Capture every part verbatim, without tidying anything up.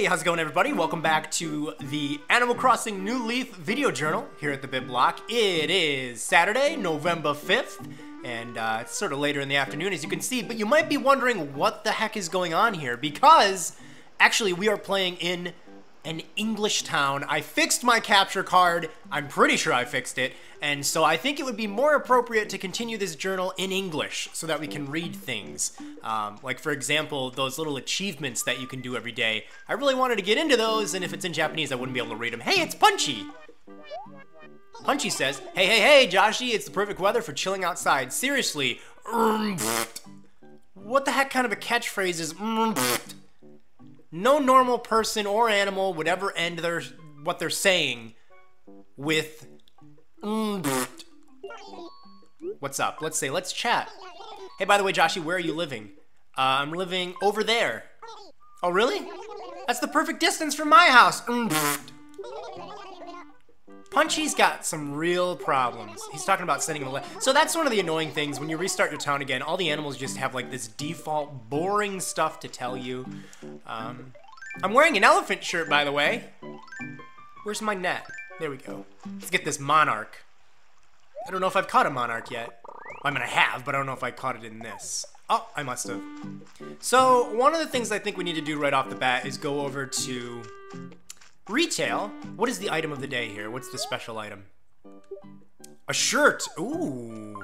Hey, how's it going, everybody? Welcome back to the Animal Crossing New Leaf video journal here at the Bit Block. It is Saturday, November fifth, and uh, it's sort of later in the afternoon, as you can see, but you might be wondering what the heck is going on here, because actually we are playing in an English town. I fixed my capture card. I'm pretty sure I fixed it. And so I think it would be more appropriate to continue this journal in English so that we can read things. Um, like, for example, those little achievements that you can do every day. I really wanted to get into those, and if it's in Japanese, I wouldn't be able to read them. Hey, it's Punchy! Punchy says, hey, hey, hey, Joshy, it's the perfect weather for chilling outside. Seriously. What the heck kind of a catchphrase is... No normal person or animal would ever end their what they're saying with mm, what's up? Let's say, let's chat. Hey, by the way, Joshy, where are you living? Uh, I'm living over there. Oh, really? That's the perfect distance from my house. Mm, Punchy's got some real problems. He's talking about sending him a letter. So that's one of the annoying things. When you restart your town again, all the animals just have like this default boring stuff to tell you. Um, I'm wearing an elephant shirt, by the way. Where's my net? There we go. Let's get this monarch. I don't know if I've caught a monarch yet. I mean, I have, but I don't know if I caught it in this. Oh, I must have. So one of the things I think we need to do right off the bat is go over to Retail. What is the item of the day here? What's the special item? A shirt. Ooh.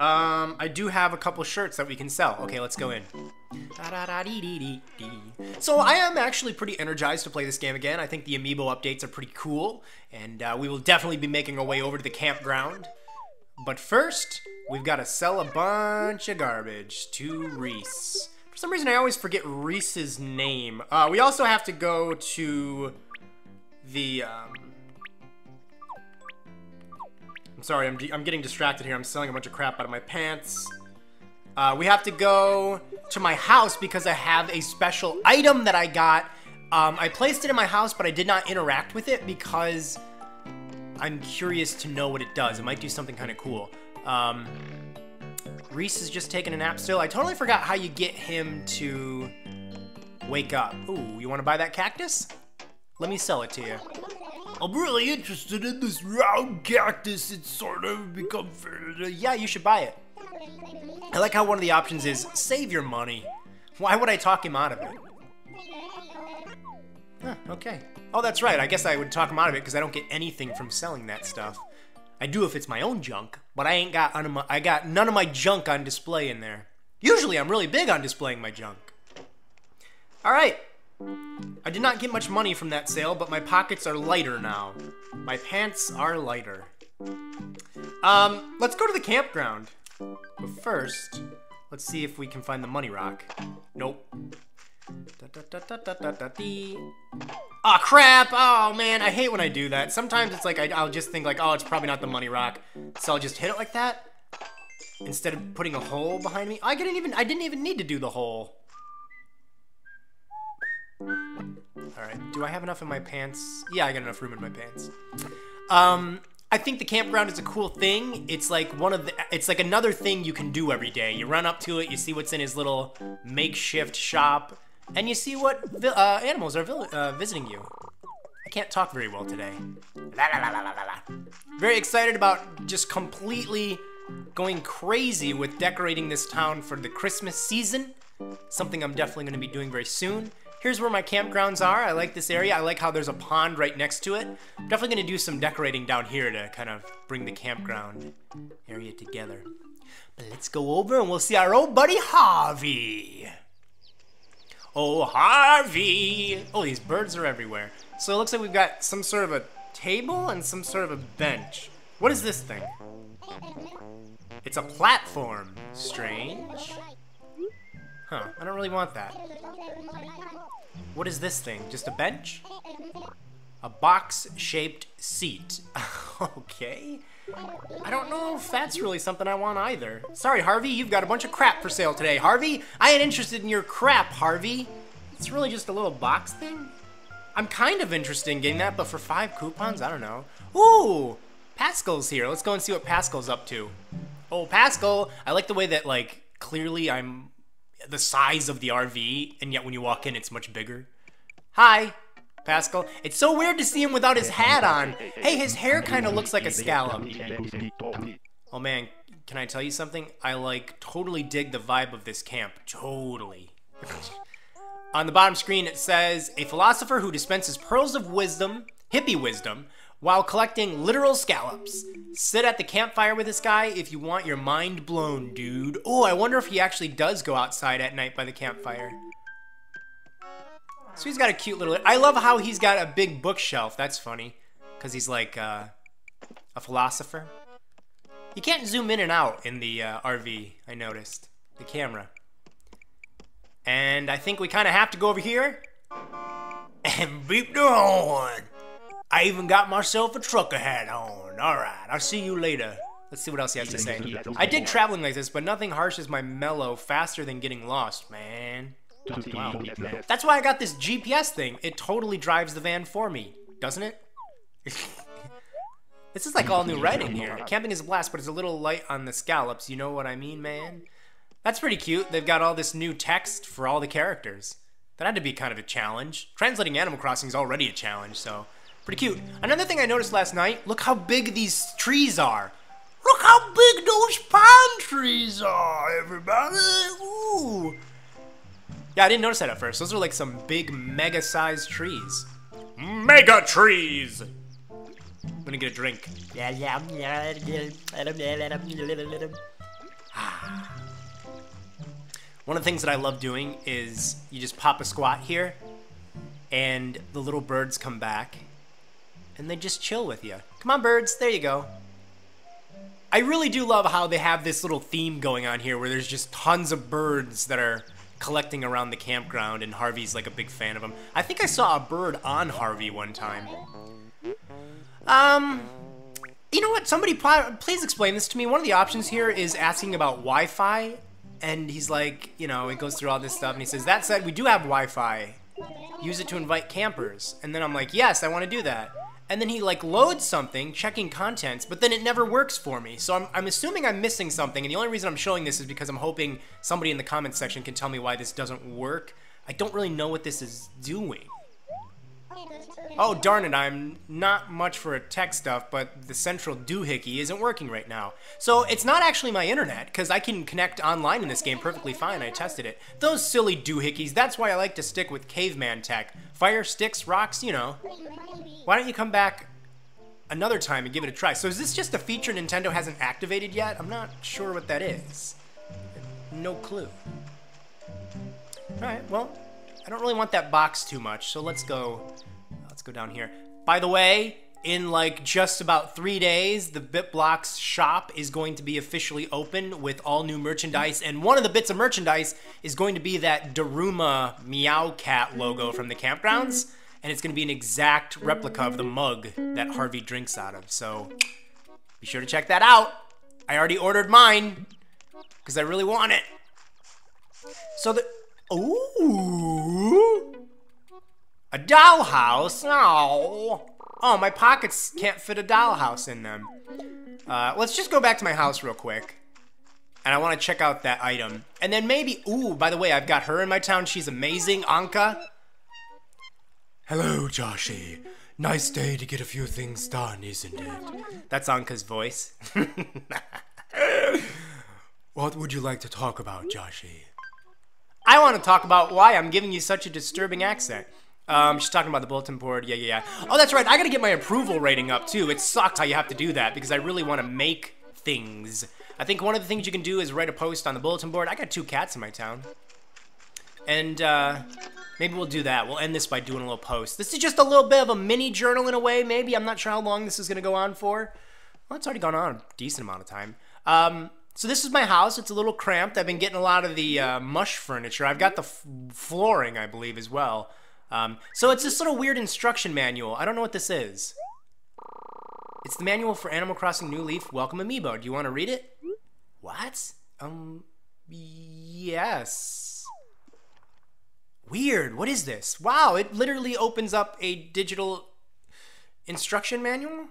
Um, I do have a couple shirts that we can sell. Okay, let's go in. So I am actually pretty energized to play this game again. I think the amiibo updates are pretty cool, and uh, we will definitely be making our way over to the campground. But first, we've got to sell a bunch of garbage to Reese. For some reason, I always forget Reese's name. Uh, we also have to go to the, um... I'm sorry, I'm, I'm getting distracted here. I'm selling a bunch of crap out of my pants. Uh, we have to go to my house because I have a special item that I got. Um, I placed it in my house, but I did not interact with it because I'm curious to know what it does. It might do something kind of cool. Um... Reese is just taking a nap still. I totally forgot how you get him to wake up. Ooh, you want to buy that cactus? Let me sell it to you. I'm really interested in this round cactus. It's sort of become... Yeah, you should buy it. I like how one of the options is save your money. Why would I talk him out of it? Huh, okay. Oh, that's right. I guess I would talk him out of it because I don't get anything from selling that stuff. I do if it's my own junk, but I ain't got none of my, I got none of my junk on display in there. Usually I'm really big on displaying my junk. All right. I did not get much money from that sale, but my pockets are lighter now. My pants are lighter. Um, let's go to the campground. But first, let's see if we can find the money rock. Nope. Ah, oh, crap! Oh, man, I hate when I do that. Sometimes it's like I, I'll just think like, oh, it's probably not the money rock, so I'll just hit it like that instead of putting a hole behind me. I didn't even I didn't even need to do the hole. All right, do I have enough in my pants? Yeah, I got enough room in my pants. Um, I think the campground is a cool thing. It's like one of the, it's like another thing you can do every day. You run up to it, you see what's in his little makeshift shop. And you see what uh, animals are uh, visiting you. I can't talk very well today. La, la, la, la, la, la. Very excited about just completely going crazy with decorating this town for the Christmas season. Something I'm definitely going to be doing very soon. Here's where my campgrounds are. I like this area. I like how there's a pond right next to it. I'm definitely going to do some decorating down here to kind of bring the campground area together. But let's go over and we'll see our old buddy Harvey. Oh, Harvey! Oh, these birds are everywhere. So it looks like we've got some sort of a table and some sort of a bench. What is this thing? It's a platform. Strange. Huh, I don't really want that. What is this thing? Just a bench? A box-shaped seat. Okay. I don't know if that's really something I want either. Sorry, Harvey, you've got a bunch of crap for sale today. Harvey, I ain't interested in your crap, Harvey. It's really just a little box thing. I'm kind of interested in getting that, but for five coupons, I don't know. Ooh, Pascal's here. Let's go and see what Pascal's up to. Oh, Pascal, I like the way that, like, clearly I'm the size of the R V, and yet when you walk in, it's much bigger. Hi, Pascal. It's so weird to see him without his hat on. Hey, his hair kind of looks like a scallop. Oh man, can I tell you something? I like totally dig the vibe of this camp. Totally. On the bottom screen it says, a philosopher who dispenses pearls of wisdom, hippie wisdom, while collecting literal scallops. Sit at the campfire with this guy if you want your mind blown, dude. Oh, I wonder if he actually does go outside at night by the campfire. So he's got a cute little... I love how he's got a big bookshelf. That's funny. Because he's like uh, a philosopher. You can't zoom in and out in the uh, R V, I noticed. The camera. And I think we kind of have to go over here. And beep the horn. I even got myself a trucker hat on. Alright, I'll see you later. Let's see what else he has to say. I dig traveling like this, but nothing harsh as my mellow faster than getting lost, man. Wow. That's why I got this G P S thing. It totally drives the van for me, doesn't it? This is like all new writing here. Camping is a blast, but it's a little light on the scallops. You know what I mean, man? That's pretty cute. They've got all this new text for all the characters. That had to be kind of a challenge. Translating Animal Crossing is already a challenge, so pretty cute. Another thing I noticed last night, look how big these trees are. Look how big those palm trees are, everybody. Ooh. Yeah, I didn't notice that at first. Those are like some big mega-sized trees. Mega trees! I'm gonna get a drink. One of the things that I love doing is you just pop a squat here, and the little birds come back, and they just chill with you. Come on, birds. There you go. I really do love how they have this little theme going on here where there's just tons of birds that are collecting around the campground, and Harvey's like a big fan of them. I think I saw a bird on Harvey one time. Um, you know what? Somebody please explain this to me. One of the options here is asking about Wi-Fi, and he's like, you know, it goes through all this stuff, and he says, that said, we do have Wi-Fi. Use it to invite campers. And then I'm like, yes, I want to do that. And then he like loads something, checking contents, but then it never works for me. So I'm, I'm assuming I'm missing something, and the only reason I'm showing this is because I'm hoping somebody in the comments section can tell me why this doesn't work. I don't really know what this is doing. Oh, darn it, I'm not much for a tech stuff, but the central doohickey isn't working right now. So it's not actually my internet, because I can connect online in this game perfectly fine. I tested it. Those silly doohickeys, that's why I like to stick with caveman tech. Fire, sticks, rocks, you know. Why don't you come back another time and give it a try? So is this just a feature Nintendo hasn't activated yet? I'm not sure what that is. No clue. Alright, well, I don't really want that box too much, so let's go... Let's go down here. By the way, in like just about three days, the Bit Block's shop is going to be officially open with all new merchandise. And one of the bits of merchandise is going to be that Daruma Meow Cat logo from the campgrounds. And it's going to be an exact replica of the mug that Harvey drinks out of. So be sure to check that out. I already ordered mine because I really want it. So the... Ooh... A dollhouse? No. Oh, my pockets can't fit a dollhouse in them. Uh, let's just go back to my house real quick. And I want to check out that item. And then maybe, ooh, by the way, I've got her in my town. She's amazing, Anka. Hello, Joshy. Nice day to get a few things done, isn't it? That's Anka's voice. What would you like to talk about, Joshy? I want to talk about why I'm giving you such a disturbing accent. Um, she's talking about the bulletin board, yeah, yeah, yeah. Oh, that's right, I gotta get my approval rating up, too. It sucks how you have to do that, because I really want to make things. I think one of the things you can do is write a post on the bulletin board. I got two cats in my town. And, uh, maybe we'll do that. We'll end this by doing a little post. This is just a little bit of a mini journal in a way, maybe. I'm not sure how long this is gonna go on for. Well, it's already gone on a decent amount of time. Um... So this is my house. It's a little cramped. I've been getting a lot of the uh, mush furniture. I've got the f flooring, I believe, as well. Um, so it's this little weird instruction manual. I don't know what this is. It's the manual for Animal Crossing New Leaf. Welcome, Amiibo. Do you want to read it? What? Um, yes. Weird. What is this? Wow, it literally opens up a digital instruction manual?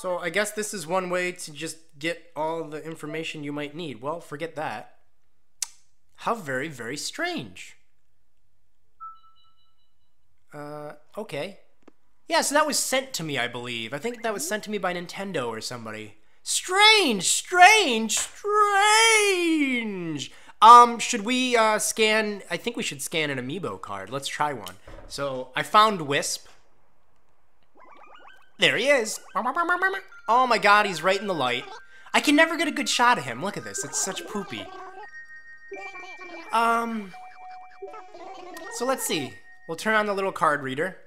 So I guess this is one way to just get all the information you might need. Well, forget that. How very, very strange. Uh, okay. Yeah, so that was sent to me, I believe. I think that was sent to me by Nintendo or somebody. Strange, strange, strange! Um, should we, uh, scan... I think we should scan an amiibo card. Let's try one. So, I found Wisp. There he is! Oh my god, he's right in the light. I can never get a good shot of him. Look at this, it's such poopy. Um... So let's see. We'll turn on the little card reader.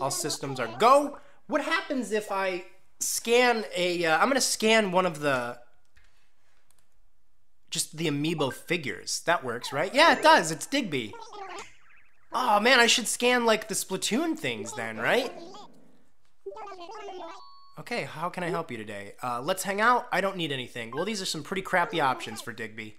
All systems are go! What happens if I scan a... Uh, I'm gonna scan one of the... Just the amiibo figures. That works, right? Yeah, it does! It's Digby! Oh man, I should scan, like, the Splatoon things then, right? Okay, how can I help you today? Uh, let's hang out. I don't need anything. Well, these are some pretty crappy options for Digby.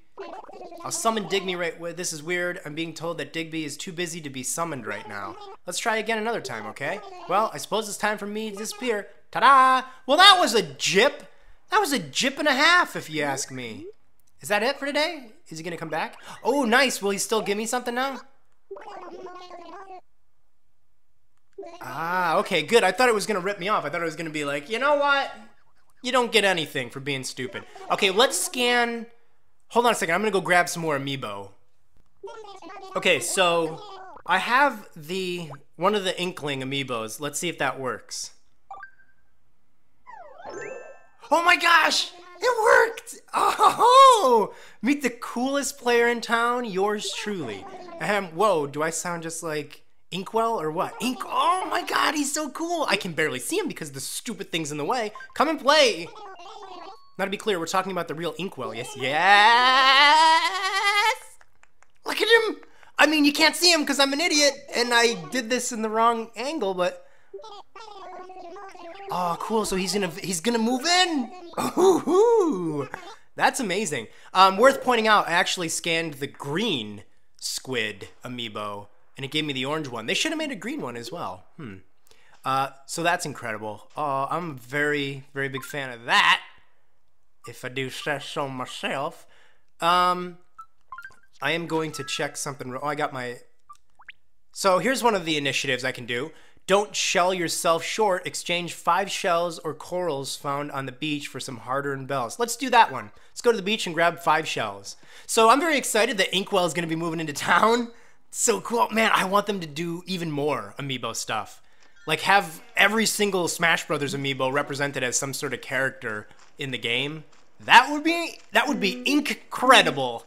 I'll summon Digby right away. This is weird. I'm being told that Digby is too busy to be summoned right now. Let's try again another time, okay? Well, I suppose it's time for me to disappear. Ta-da! Well, that was a jip! That was a jip and a half, if you ask me. Is that it for today? Is he gonna come back? Oh, nice! Will he still give me something now? Ah, okay, good. I thought it was gonna rip me off. I thought it was gonna be like, you know what? You don't get anything for being stupid. Okay, let's scan... Hold on a second, I'm gonna go grab some more amiibo. Okay, so... I have the... One of the Inkling amiibos. Let's see if that works. Oh my gosh! It worked! Oh! Meet the coolest player in town, yours truly. Ahem, whoa, do I sound just like... Inkwell or what? Ink. Oh my god, he's so cool! I can barely see him because the stupid thing's in the way. Come and play! Now to be clear, we're talking about the real Inkwell, yes? Yes! Look at him! I mean, you can't see him because I'm an idiot, and I did this in the wrong angle, but... Oh, cool, so he's gonna, he's gonna move in! Ooh-hoo! That's amazing. Um, worth pointing out, I actually scanned the green squid amiibo. And it gave me the orange one. They should have made a green one as well. Hmm. Uh, so that's incredible. Oh, I'm a very, very big fan of that. If I do say so myself. Um, I am going to check something. Oh, I got my... So here's one of the initiatives I can do. Don't shell yourself short. Exchange five shells or corals found on the beach for some hard-earned bells. Let's do that one. Let's go to the beach and grab five shells. So I'm very excited that Inkwell is going to be moving into town. So cool. Man, I want them to do even more amiibo stuff. Like, have every single Smash Brothers amiibo represented as some sort of character in the game. That would be... That would be incredible.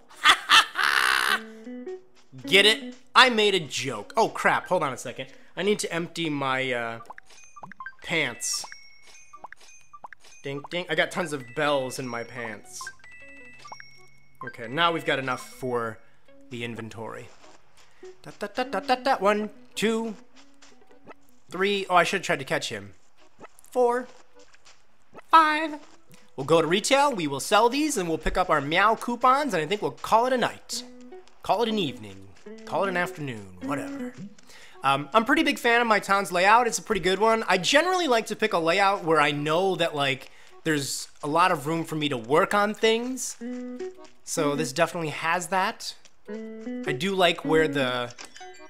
Get it? I made a joke. Oh, crap. Hold on a second. I need to empty my, uh... pants. Ding, ding. I got tons of bells in my pants. Okay, now we've got enough for the inventory. Da, da, da, da, da, da. One, two, three. Oh, I should have tried to catch him. Four, five. We'll go to retail. We will sell these, and we'll pick up our meow coupons, and I think we'll call it a night. Call it an evening. Call it an afternoon. Whatever. Um, I'm a pretty big fan of my town's layout. It's a pretty good one. I generally like to pick a layout where I know that, like, there's a lot of room for me to work on things. So this definitely has that. I do like where the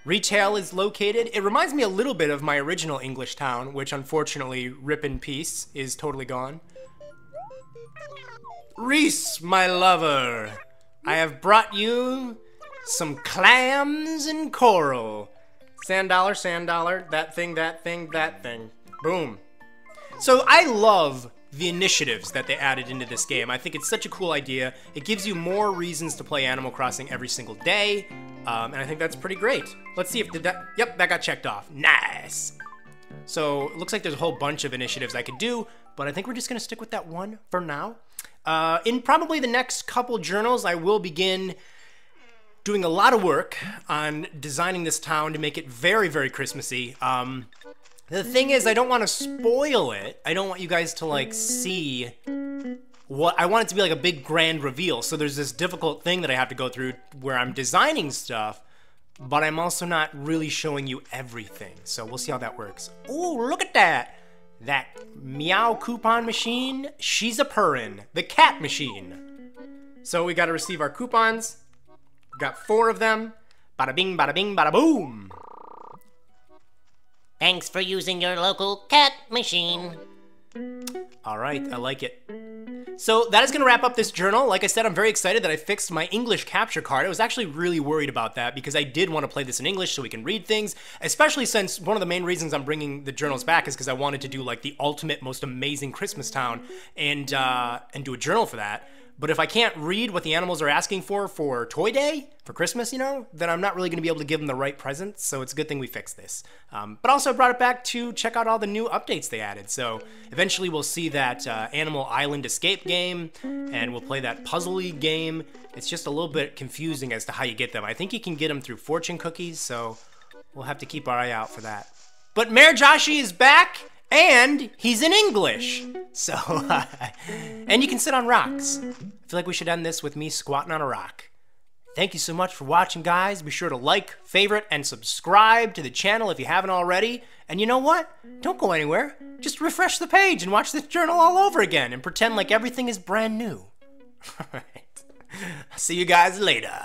retail is located. It reminds me a little bit of my original English town, which unfortunately, rip in peace, is totally gone. Reese, my lover, I have brought you some clams and coral. Sand dollar, sand dollar, that thing, that thing, that thing. Boom. So I love the initiatives that they added into this game. I think it's such a cool idea. It gives you more reasons to play Animal Crossing every single day, um, and I think that's pretty great. Let's see if did that, yep, that got checked off. Nice! So, it looks like there's a whole bunch of initiatives I could do, but I think we're just gonna stick with that one for now. Uh, in probably the next couple journals, I will begin doing a lot of work on designing this town to make it very, very Christmassy. Um, The thing is, I don't want to spoil it. I don't want you guys to, like, see what... I want it to be, like, a big grand reveal. So there's this difficult thing that I have to go through where I'm designing stuff, but I'm also not really showing you everything. So we'll see how that works. Ooh, look at that! That meow coupon machine, she's a-purrin'. The cat machine. So we gotta receive our coupons. Got four of them. Bada-bing, bada-bing, bada-boom! Thanks for using your local cat machine. All right, I like it. So that is going to wrap up this journal. Like I said, I'm very excited that I fixed my English capture card. I was actually really worried about that because I did want to play this in English so we can read things, especially since one of the main reasons I'm bringing the journals back is because I wanted to do like the ultimate most amazing Christmas town and, uh, and do a journal for that. But if I can't read what the animals are asking for for Toy Day, for Christmas, you know, then I'm not really going to be able to give them the right presents. So it's a good thing we fixed this. Um, but also I brought it back to check out all the new updates they added. So eventually we'll see that uh, Animal Island Escape game, and we'll play that puzzly game. It's just a little bit confusing as to how you get them. I think you can get them through fortune cookies, so we'll have to keep our eye out for that. But Mayor Joshy is back! And he's in English, so, uh, and you can sit on rocks. I feel like we should end this with me squatting on a rock. Thank you so much for watching, guys. Be sure to like, favorite, and subscribe to the channel if you haven't already. And you know what? Don't go anywhere. Just refresh the page and watch this journal all over again and pretend like everything is brand new. All right. See you guys later.